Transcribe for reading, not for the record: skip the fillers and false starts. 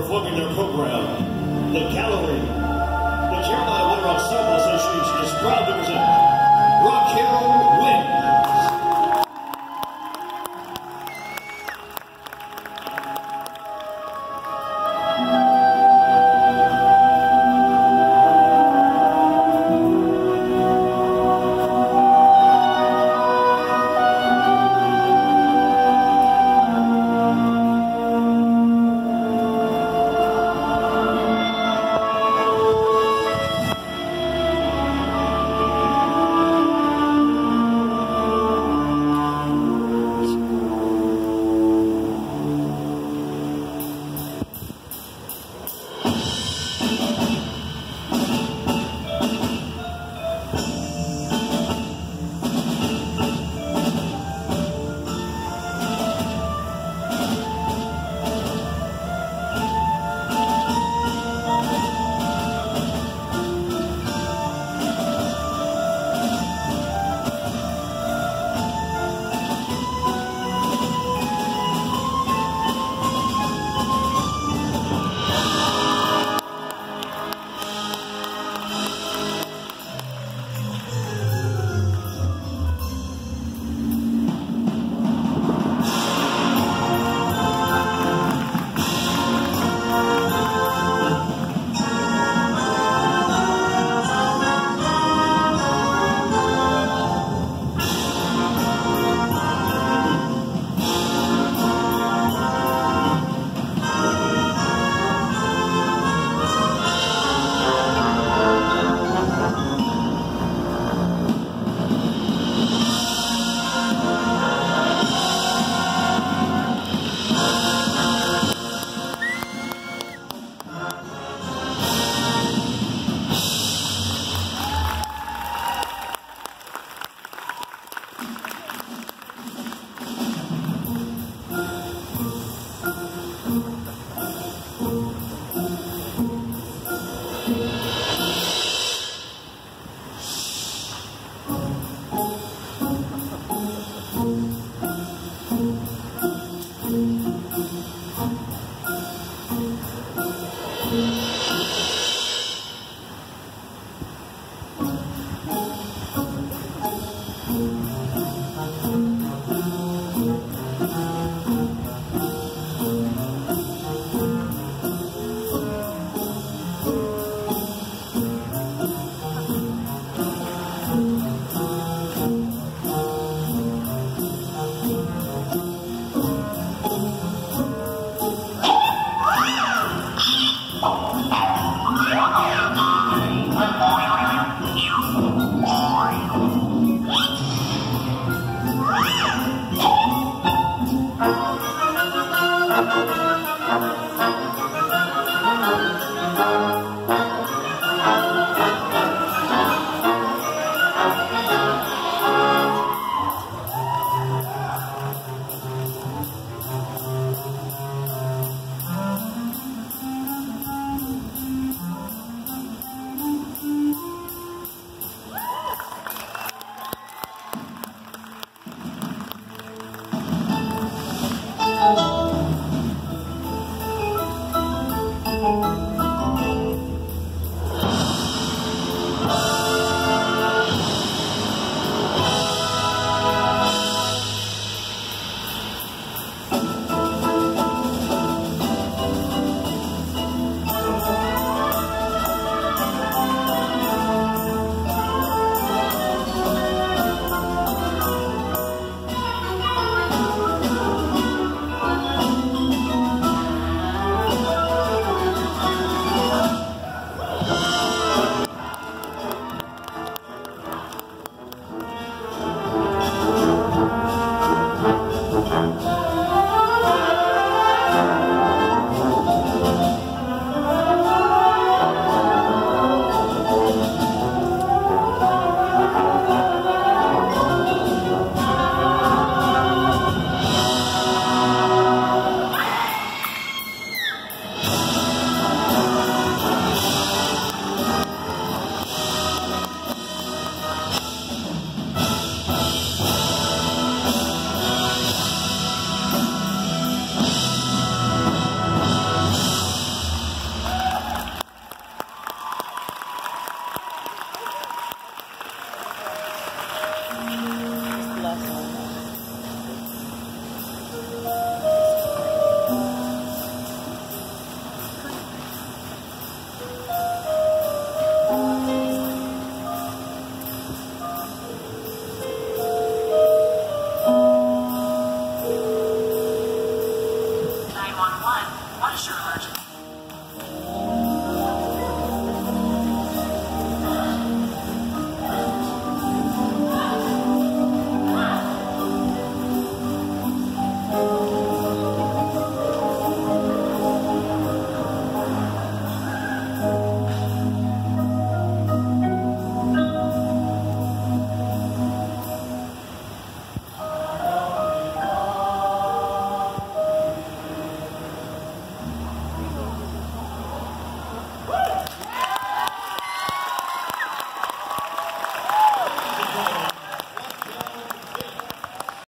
performing their program, The Gallery. The Carolina Winter Ensemble Association is proud to present Rock Hero Wynn.